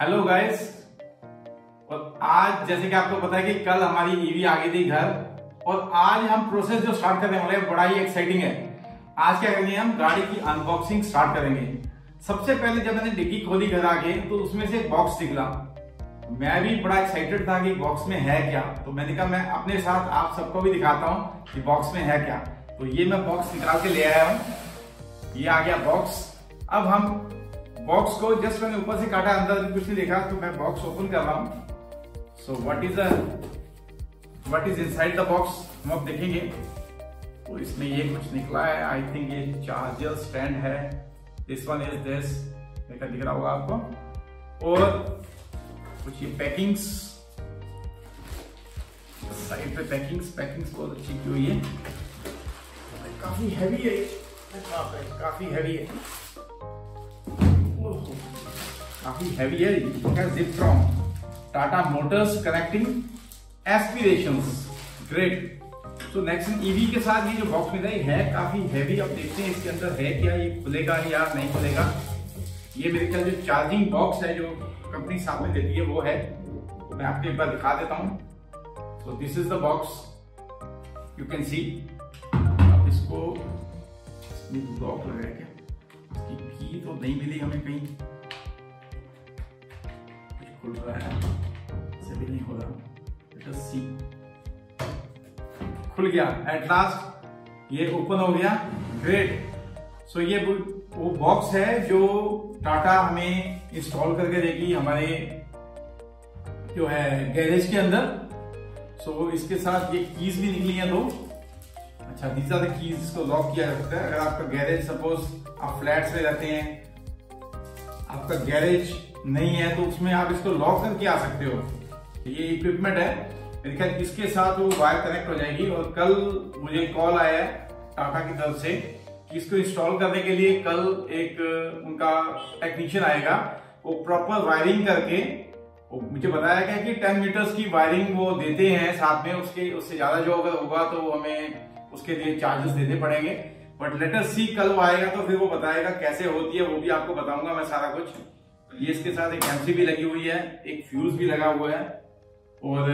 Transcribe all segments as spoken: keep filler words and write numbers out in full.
Hello guys, और आज जैसे कि आपको पता है कि कल हमारी ईवी आ गई थी घर, और आज हम प्रोसेस जो स्टार्ट करने वाले हैं बड़ा ही एक्साइटिंग है। आज क्या करेंगे, हम गाड़ी की अनबॉक्सिंग स्टार्ट करेंगे। सबसे पहले जब मैंने डिग्गी खोली घर आके तो उसमें से बॉक्स निकला। मैं भी बड़ा एक्साइटेड था कि बॉक्स में है क्या, तो मैंने कहा मैं अपने साथ आप सबको भी दिखाता हूँ कि बॉक्स में है क्या। तो ये मैं बॉक्स निकाल के ले आया हूँ, ये आ गया बॉक्स। अब हम बॉक्स को जस्ट मैंने ऊपर से काटा, अंदर कुछ नहीं देखा, तो मैं बॉक्स ओपन कर रहा हूं। So what is what is inside the box हम अब देखेंगे। तो इसमें ये कुछ निकला है, आई थिंक ये चार्जर स्टैंड है। दिस वन इज दिस, देखा दिख रहा होगा आपको। और कुछ ये पैकिंग्स साइड पे, पैकिंग्स पैकिंग्स बहुत अच्छी की हुई है, काफी हैवी है, काफी हैवी है काफी हैवी है। Zip from Tata Motors connecting aspirations great. तो नेक्सन ईवी के साथ ये जो बॉक्स मिला है काफी हैवी। अब देखते हैं इसके अंदर है क्या, ये खुलेगा या नहीं खुलेगा। ये मेरे ख्याल जो चार्जिंग बॉक्स है जो कंपनी सामने देती है वो है, तो मैं आपको एक बार दिखा देता हूँ। So this is the box, you can see. अब इसको ब्लॉक लगा क्या, इसकी की तो नहीं मिली हमें कहीं, रहा है सभी नहीं हो रहा। खुल गया एट लास्ट, ये ओपन हो गया, ग्रेट। सो so, ये वो बॉक्स है जो टाटा हमें इंस्टॉल करके देगी हमारे जो है गैरेज के अंदर। सो so, इसके साथ ये कीज भी निकली है दो। अच्छा, दीज आर द कीज, इसको लॉक किया जा सकता है। अगर आपका गैरेज सपोज आप फ्लैट में रहते हैं, आपका गैरेज नहीं है, तो उसमें आप इसको लॉक करके आ सकते हो। ये इक्विपमेंट है मेरे ख्याल, इसके साथ वो वायर कनेक्ट हो जाएगी। और कल मुझे कॉल आया है टाटा की तरफ से कि इसको इंस्टॉल करने के लिए कल एक उनका टेक्नीशियन आएगा, वो प्रॉपर वायरिंग करके वो मुझे बताया गया कि टेन मीटर्स की वायरिंग वो देते हैं साथ में। उसके उससे ज्यादा जो अगर होगा तो हमें उसके लिए चार्जेस देने पड़ेंगे, बट लेट अस सी, कल वो आएगा तो फिर वो बताएगा कैसे होती है, वो भी आपको बताऊंगा मैं सारा कुछ। ये इसके साथ एक एमसी भी लगी हुई है, एक फ्यूज भी लगा हुआ है, और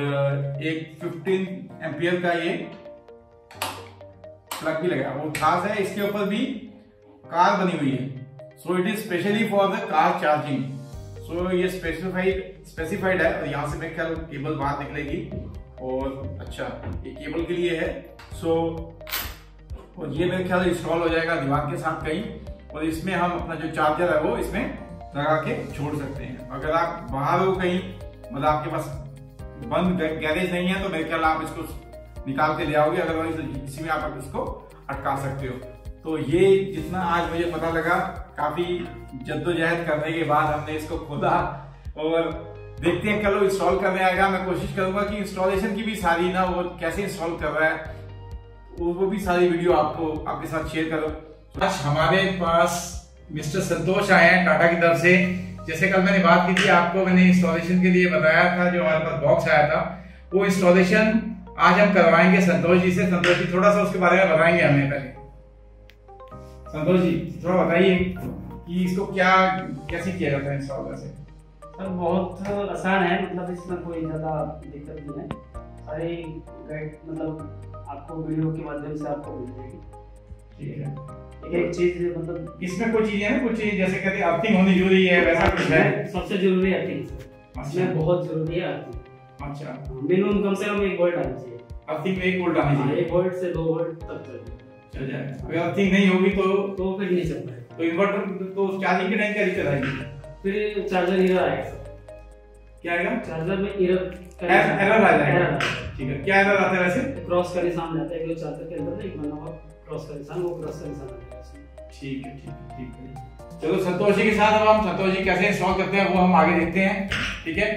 एक पंद्रह एम्पियर का ये प्लग भी लगा। वो खास है, इसके ऊपर भी कार बनी हुई है। So it is specially for the car charging. So ये स्पेसिफाइड स्पेसिफाइड है, और यहाँ से मेरे ख्याल केबल बाहर निकलेगी। और अच्छा, ये केबल के लिए है। सो और ये मेरे ख्याल इंस्टॉल हो जाएगा दिमाग के साथ कहीं, और इसमें हम अपना जो चार्जर है वो इसमें लगा के छोड़ सकते हैं। अगर आप बाहर हो कहीं, मतलब आपके पास बंद गैरेज नहीं है, तो मेरे ख्याल आप इसको निकाल के ले आओगे, अदरवाइज तो इसी में आप इसको अटका सकते हो। तो ये जितना आज मुझे पता लगा, काफी जद्दोजहद करने के बाद हमने इसको खोदा, और देखते हैं कल वो इंस्टॉल करने आएगा। मैं कोशिश करूंगा कि इंस्टॉलेशन की भी सारी ना वो कैसे इंस्टॉल कर रहा है वो भी सारी वीडियो आपको आपके साथ शेयर करो। आज हमारे पास मिस्टर संतोष आए हैं टाटा की तरफ से। जैसे कल मैंने बात की थी आपको, मैंने इंस्टॉलेशन के लिए बताया था जो हमारे पास बॉक्स आया था, वो इंस्टॉलेशन आज हम करवाएंगे संतोष जी से। संतोष जी थोड़ा सा उसके बारे में बताएंगे हमें। पहले संतोष जी थोड़ा बताइए कि इसको क्या कैसे किया जाता है इंस्टॉलर से। सर बहुत आसान है, मतलब इसमें कोई ज्यादा दिक्कत नहीं है। सारी गाइड मतलब आपको वीडियो के माध्यम से आपको मिल जाएगी। ठीक है, एक चीज मतलब इसमें कोई चीजें हैं, कुछ चीज जैसे कहते हैं अर्थिंग होनी जरूरी है, वैसा कुछ है। सबसे जरूरी है अर्थिंग, इसमें बहुत जरूरी है अर्थिंग। अच्छा, मिनिमम कम से कम एक वोल्ट आना चाहिए अर्थिंग में, एक वोल्ट आना चाहिए। एक वोल्ट से दो वोल्ट तक चल जाए, अगर अर्थिंग नहीं होगी तो तो फिर नहीं चल पाएगा। तो इन्वर्टर तो चार्जिंग के टाइम क्या दिक्कत आएगी, फिर चार्जर एरर आएगा। क्या आएगा चार्जर में एरर एरर आ जाएगा। ठीक है, क्या एरर आता है? वैसे क्रॉस का निशान आता है, एक चार्जर के अंदर एक बना हुआ क्रॉस का निशान, वो क्रॉस का निशान आता है। ठीक है, ठीक है, ठीक है। चलो संतोष जी के साथ अब हम संतोष जी कैसे इंस्टॉल करते हैं वो हम आगे देखते हैं। ठीक है,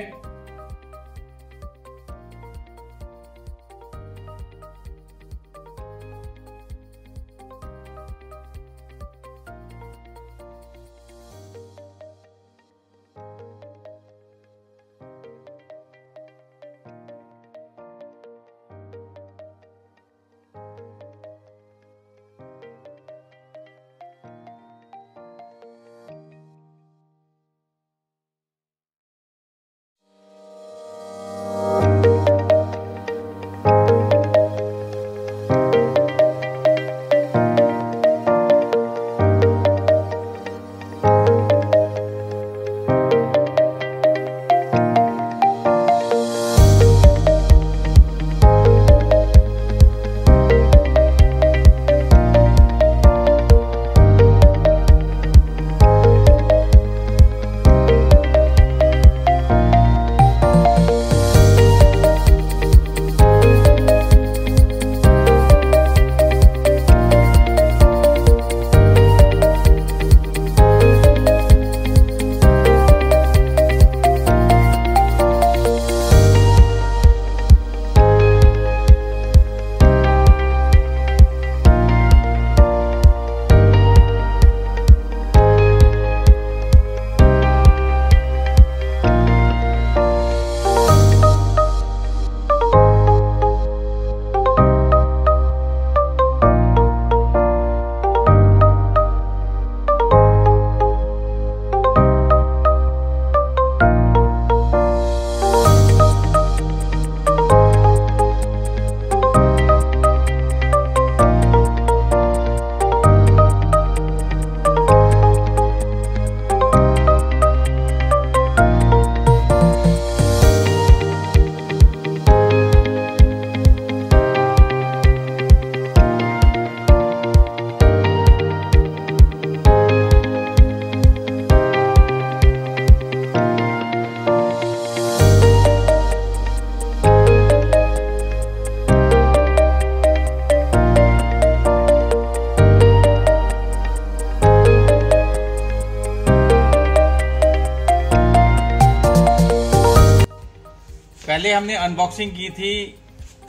पहले हमने अनबॉक्सिंग की थी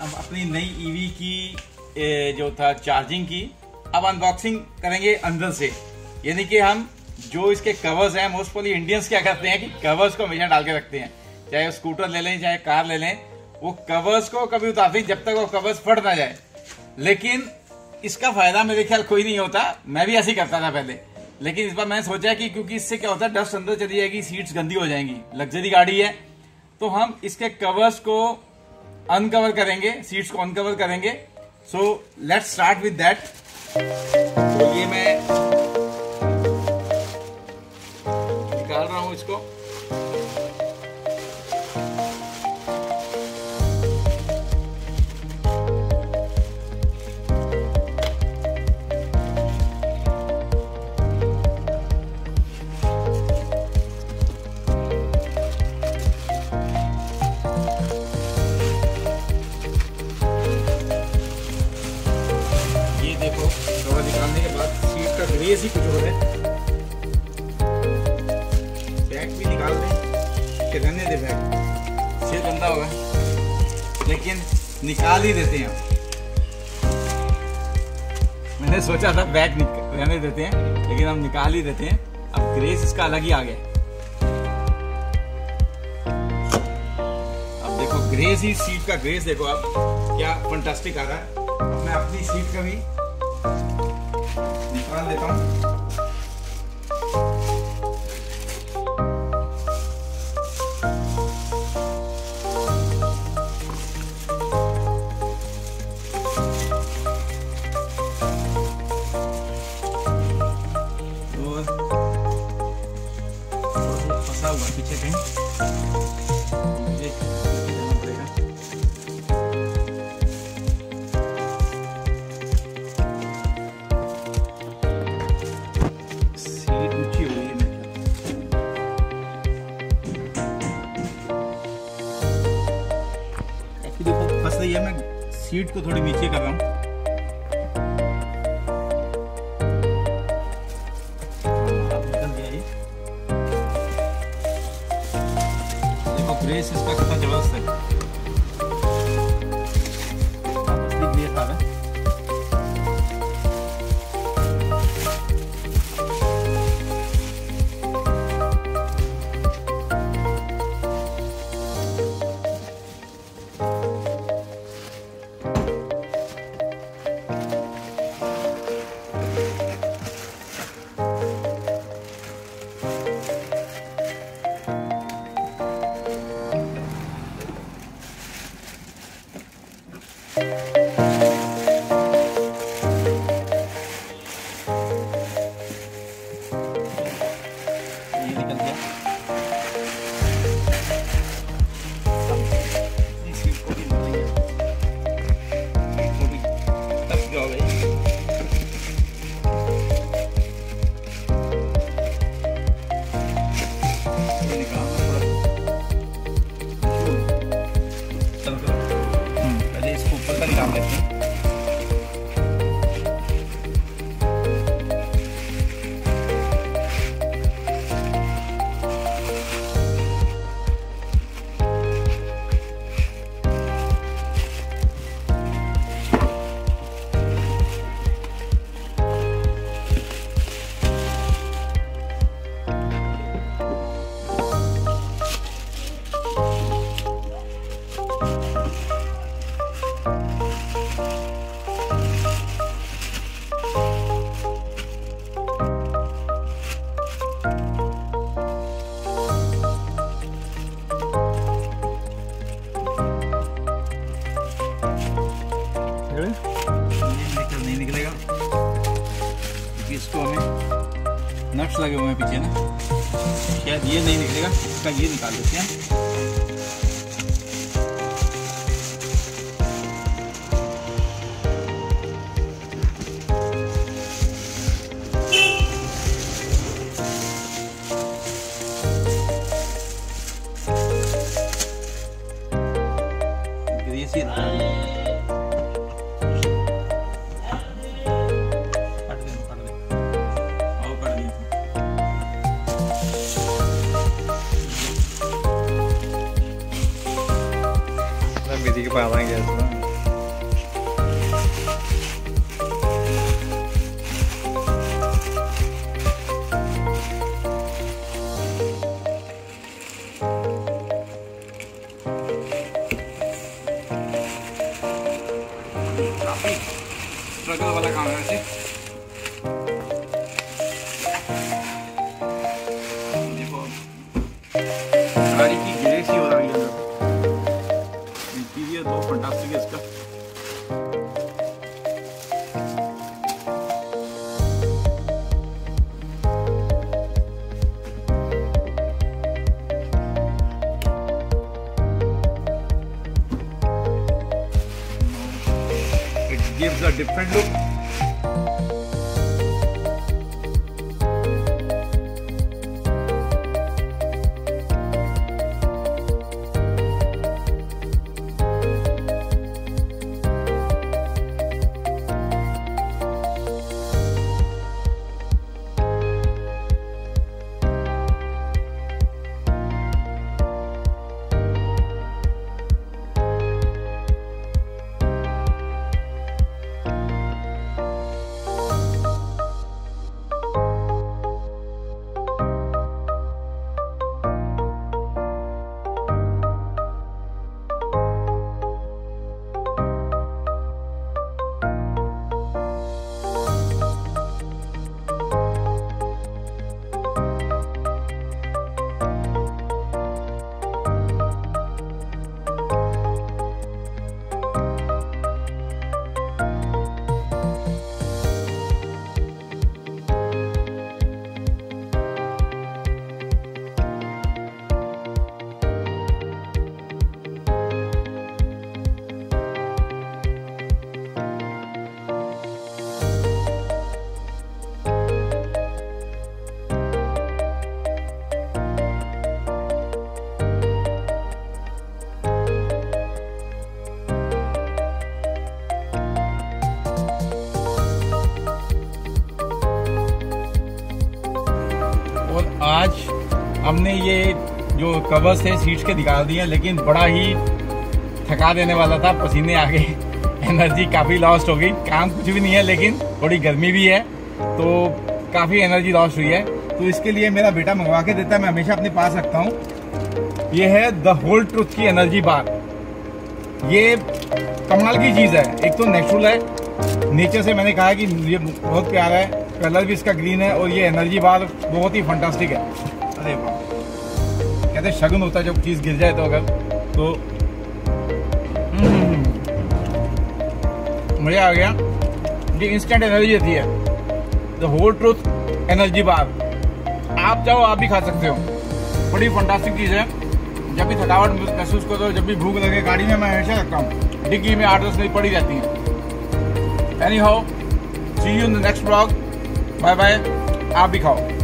अब अपनी नई ईवी की जो था चार्जिंग की, अब अनबॉक्सिंग करेंगे अंदर से। यानी कि हम जो इसके कवर्स हैं, मोस्टली इंडियंस क्या करते हैं कि कवर्स को हमेशा डाल के रखते हैं, चाहे स्कूटर ले लें चाहे कार ले लें, वो कवर्स को कभी उतारते जब तक वो कवर्स फट ना जाए। लेकिन इसका फायदा मेरे ख्याल कोई नहीं होता, मैं भी ऐसे ही करता था पहले, लेकिन इस बार मैंने सोचा कि क्योंकि इससे क्या होता है डस्ट अंदर चली जाएगी, सीट्स गंदी हो जाएंगी, लग्जरी गाड़ी है, तो हम इसके कवर्स को अनकवर करेंगे, सीट्स को अनकवर करेंगे। So let's start with that. तो ये मैं निकाल रहा हूं इसको। निकालने के बाद सीट का ग्रेस ही कुछ हो रहा है। बैग भी निकाल दें, रहने दे बैग, से गंदा होगा, लेकिन निकाल ही देते हैं। मैंने सोचा था बैग रहने देते हैं, लेकिन हम निकाल ही देते हैं। अब ग्रेस इसका अलग ही आ गया। अब देखो ग्रेस ही, सीट का ग्रेस देखो आप क्या फंटास्टिक आ रहा है। मैं अपनी सीट का भी निकाल देता हूँ। और फंसा हुआ पीछे कहीं, ये मैं सीट को थोड़ी नीचे कर रहा हूं। देखो ग्रेस इसका कितना जबरदस्त है, असली ग्रेस आ रहा है। नहीं निकलेगा क्योंकि इसको हमें नट्स लगे हुए हैं पीछे ना, शायद ये नहीं निकलेगा, इसका ये निकाल देते हैं। डालेंगे इसमें। काफी स्ट्रगल वाला काम है वैसे। Gives a different look. आज हमने ये जो कवर्स थे सीट्स के निकाल दिए, लेकिन बड़ा ही थका देने वाला था। पसीने आ गए, एनर्जी काफ़ी लॉस्ट हो गई। काम कुछ भी नहीं है, लेकिन थोड़ी गर्मी भी है तो काफ़ी एनर्जी लॉस्ट हुई है। तो इसके लिए मेरा बेटा मंगवा के देता है, मैं हमेशा अपने पास रखता हूँ। ये है द होल ट्रुथ की एनर्जी बार। ये कमाल की चीज़ है। एक तो नेचुरल है, नेचर से मैंने कहा कि ये बहुत प्यारा है, कलर भी इसका ग्रीन है, और ये एनर्जी बार बहुत ही फंटास्टिक है। अरे वाह, कहते शगुन होता है जब चीज़ गिर जाए तो अगर तो मज़ा आ गया। ये इंस्टेंट एनर्जी देती है the whole truth energy bar. आप जाओ आप भी खा सकते हो, बड़ी फंटास्टिक चीज़ है। जब भी थकावट महसूस करो तो, जब भी भूख लगे, गाड़ी में मैं हमेशा रखता हूँ, डिग्गी में आठ दस मिनट पड़ी रहती है। Anyhow, see you in the next blog. Bye bye, आप भी खाओ।